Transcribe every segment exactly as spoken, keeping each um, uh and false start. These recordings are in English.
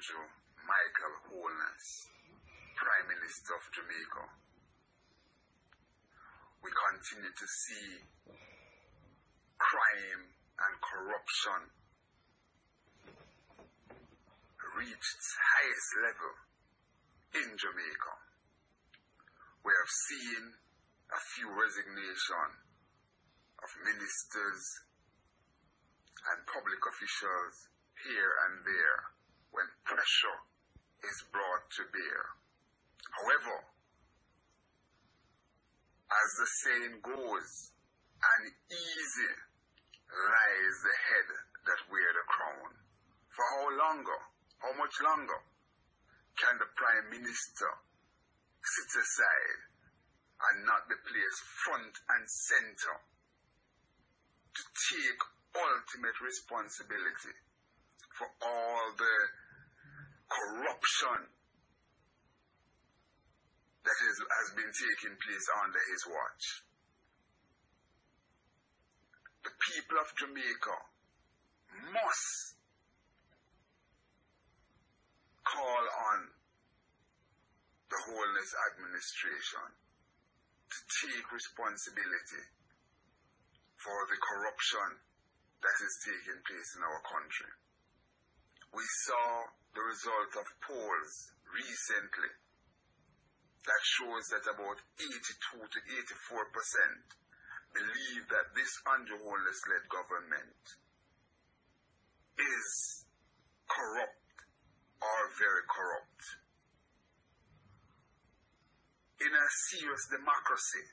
Andrew Michael Holness, Prime Minister of Jamaica. We continue to see crime and corruption reach its highest level in Jamaica. We have seen a few resignations of ministers and public officials here and there when pressure is brought to bear. However, as the saying goes, an easy lies the head that wears the crown. For how longer, how much longer, can the Prime Minister sit aside and not be placed front and center to take ultimate responsibility for all the corruption that is, has been taking place under his watch? The people of Jamaica must call on the Holness administration to take responsibility for the corruption that is taking place in our country. We saw the result of polls recently that shows that about eighty-two to eighty-four percent believe that this Andrew Holness-led government is corrupt or very corrupt. In a serious democracy,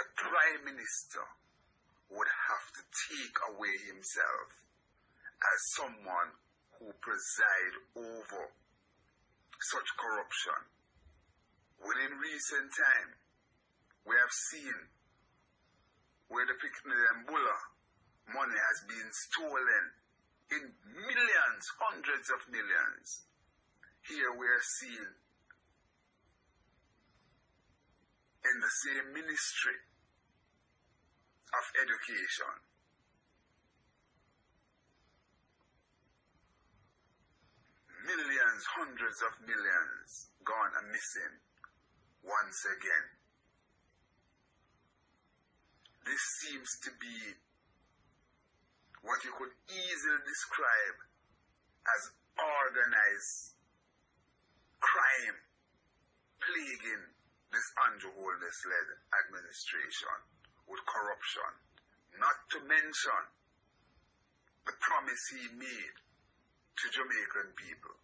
the Prime Minister would have to take away himself as someone who preside over such corruption. Within recent time, we have seen where the Picnic and Bulla money has been stolen in millions, hundreds of millions. Here we are seeing in the same Ministry of Education millions, hundreds of millions gone and missing once again. This seems to be what you could easily describe as organized crime plaguing this Andrew Holness-led administration with corruption. Not to mention the promise he made to Jamaican people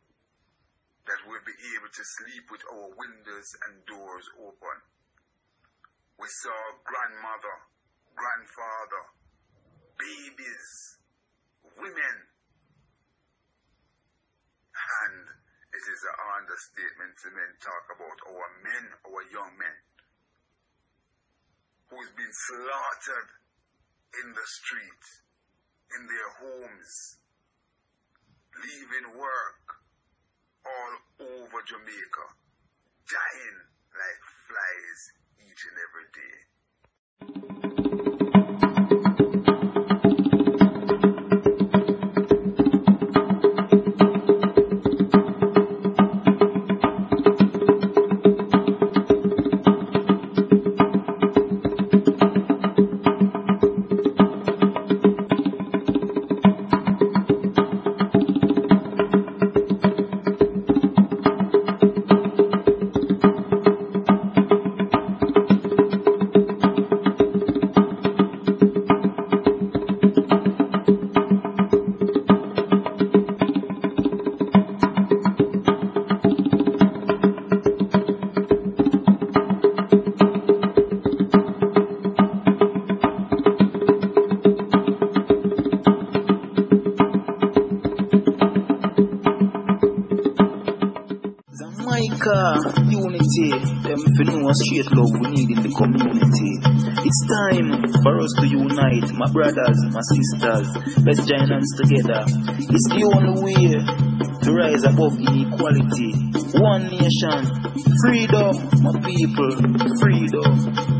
that we'll be able to sleep with our windows and doors open. We saw grandmother, grandfather, babies, women, and it is an understatement to men talk about our men, our young men, who's been slaughtered in the street, in their homes, leaving work all over Jamaica, dying like flies each and every day. Unity, them for no straight love we need in the community. It's time for us to unite, my brothers, my sisters. Let's join hands together. It's the only way to rise above inequality. One nation, freedom, my people, freedom.